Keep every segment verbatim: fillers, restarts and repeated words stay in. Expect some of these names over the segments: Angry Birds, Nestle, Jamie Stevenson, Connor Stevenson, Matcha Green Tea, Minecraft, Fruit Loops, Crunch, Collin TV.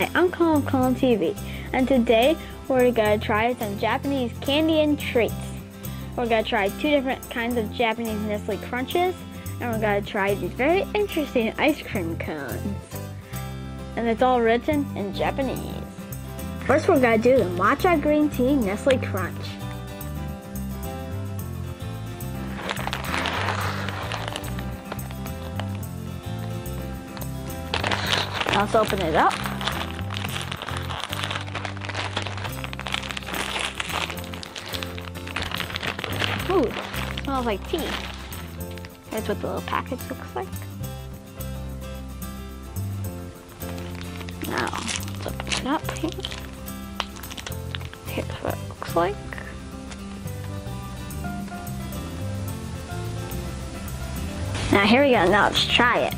Hi, I'm Collin Collin T V, and today we're gonna try some Japanese candy and treats. We're gonna try two different kinds of Japanese Nestle Crunches, and we're gonna try these very interesting ice cream cones. And it's all written in Japanese. First, we're gonna do the Matcha Green Tea Nestle Crunch. Let's open it up. Ooh, it smells like tea. That's what the little package looks like. Now, let's open it up here. Here's what it looks like. Now here we go, now let's try it.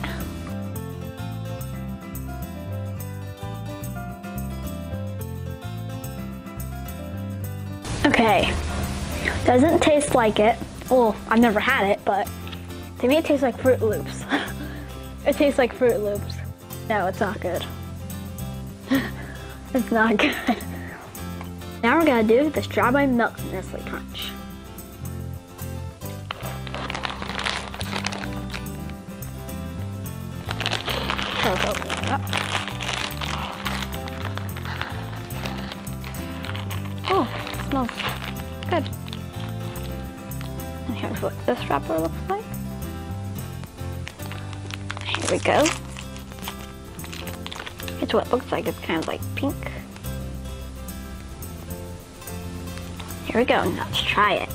Okay, doesn't taste like it. Well, I've never had it, but to me it tastes like Fruit Loops. It tastes like Fruit Loops. No, it's not good. It's not good. Now we're gonna do the strawberry milk Nestle Crunch. Let's open it up. Oh. Smells good. And here's what this wrapper looks like. Here we go. It's what it looks like. It's kind of like pink. Here we go. Now let's try it.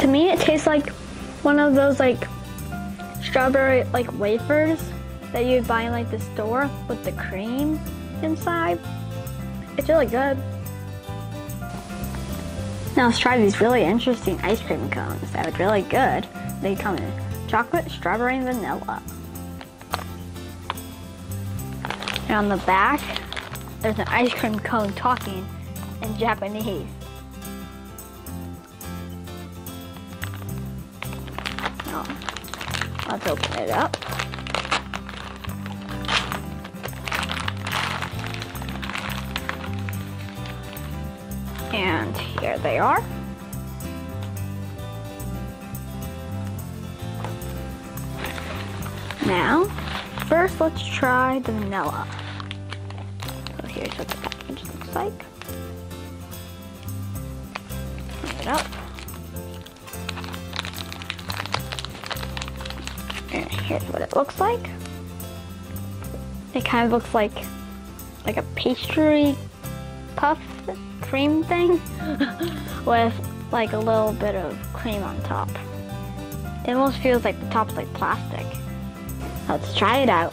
To me, it tastes like one of those like strawberry like wafers that you'd buy in like the store with the cream inside. It's really good. Now let's try these really interesting ice cream cones that are really good. They come in chocolate, strawberry, and vanilla. And on the back, there's an ice cream cone talking in Japanese. Now, let's open it up. And here they are. Now, first let's try the vanilla. So here's what the package looks like. Open it up. And here's what it looks like. It kind of looks like like a pastry puff cream thing with like a little bit of cream on top. It almost feels like the top's like plastic. Let's try it out.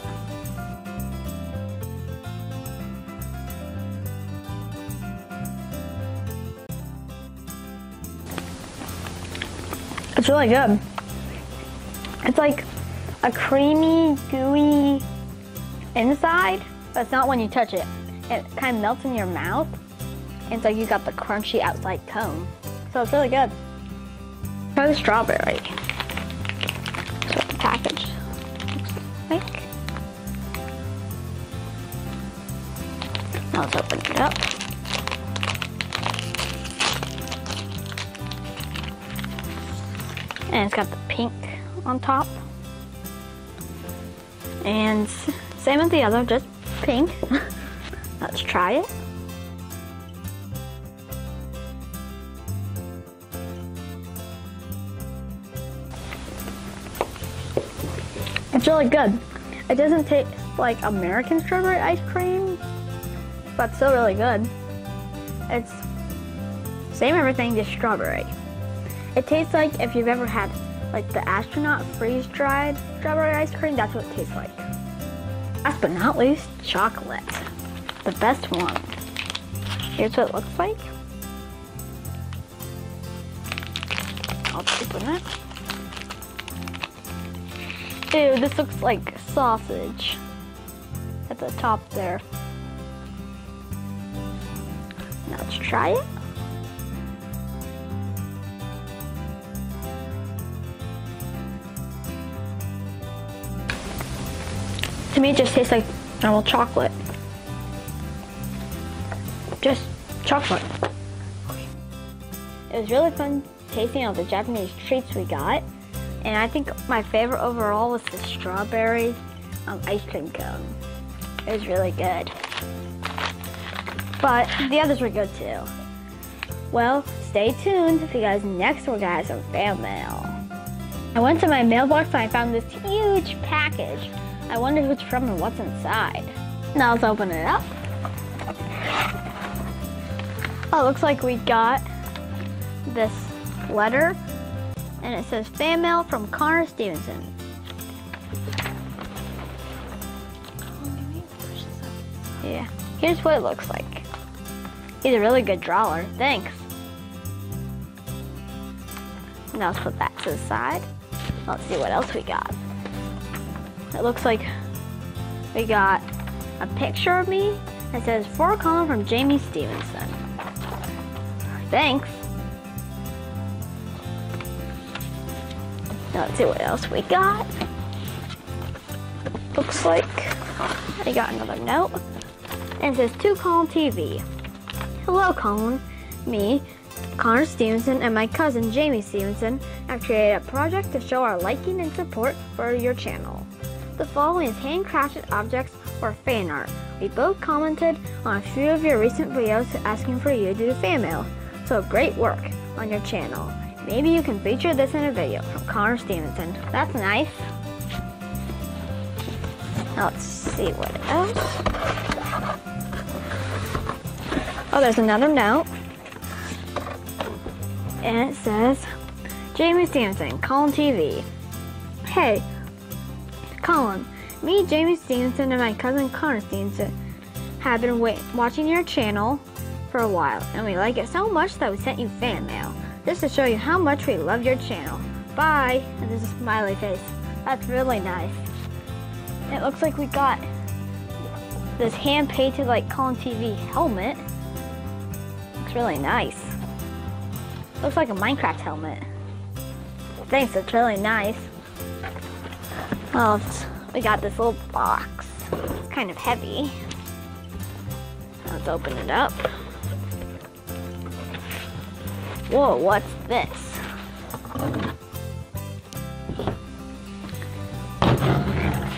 It's really good. It's like a creamy, gooey inside, but it's not when you touch it. It kind of melts in your mouth. And so you got the crunchy outside cone. So it's really good. Try the strawberry. That's what the package looks like. Now let's open it up. And it's got the pink on top. And same as the other, just pink. Let's try it. It's really good. It doesn't taste like American strawberry ice cream, but still really good. It's same everything, just strawberry. It tastes like if you've ever had like the astronaut freeze-dried strawberry ice cream, that's what it tastes like. Last but not least, chocolate. The best one. Here's what it looks like. I'll open it. Ew, this looks like sausage at the top there. Now let's try it. To me, it just tastes like normal chocolate. Just chocolate. It was really fun tasting all the Japanese treats we got. And I think my favorite overall was the strawberry um, ice cream cone. It was really good. But the others were good too. Well, stay tuned because next we're gonna have some fan mail. I went to my mailbox and I found this huge package. I wondered who it's from and what's inside. Now let's open it up. Oh, it looks like we got this letter. And it says, fan mail from Connor Stevenson. Yeah, here's what it looks like. He's a really good drawer, thanks. Now let's put that to the side. Let's see what else we got. It looks like we got a picture of me. It says, for a column from Jamie Stevenson. Thanks. Now let's see what else we got. Looks like I got another note. And it says to Collin T V. Hello Collin, me, Connor Stevenson, and my cousin Jamie Stevenson have created a project to show our liking and support for your channel. The following is handcrafted objects or fan art. We both commented on a few of your recent videos asking for you to do fan mail. So great work on your channel. Maybe you can feature this in a video from Connor Stevenson. That's nice. Now let's see what else. Oh, there's another note. And it says, Jamie Stevenson, Collin T V. Hey, Collin, me, Jamie Stevenson, and my cousin Connor Stevenson have been wait watching your channel for a while, and we like it so much that we sent you fan mail. Just to show you how much we love your channel. Bye! And there's a smiley face. That's really nice. It looks like we got this hand-painted like Collin T V helmet. Looks really nice. Looks like a Minecraft helmet. Thanks, it's really nice. Well, we got this little box. It's kind of heavy. Let's open it up. Whoa, what's this?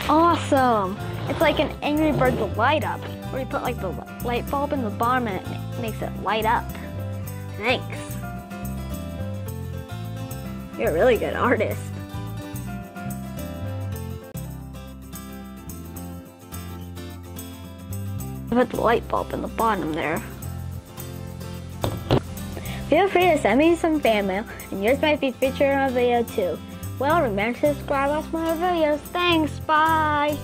Awesome! It's like an Angry Birds light up, where you put like the light bulb in the bottom and it makes it light up. Thanks. You're a really good artist. I put the light bulb in the bottom there. Feel free to send me some fan mail, and yours might be featured on a video too. Well, remember to subscribe to watch more videos. Thanks, bye!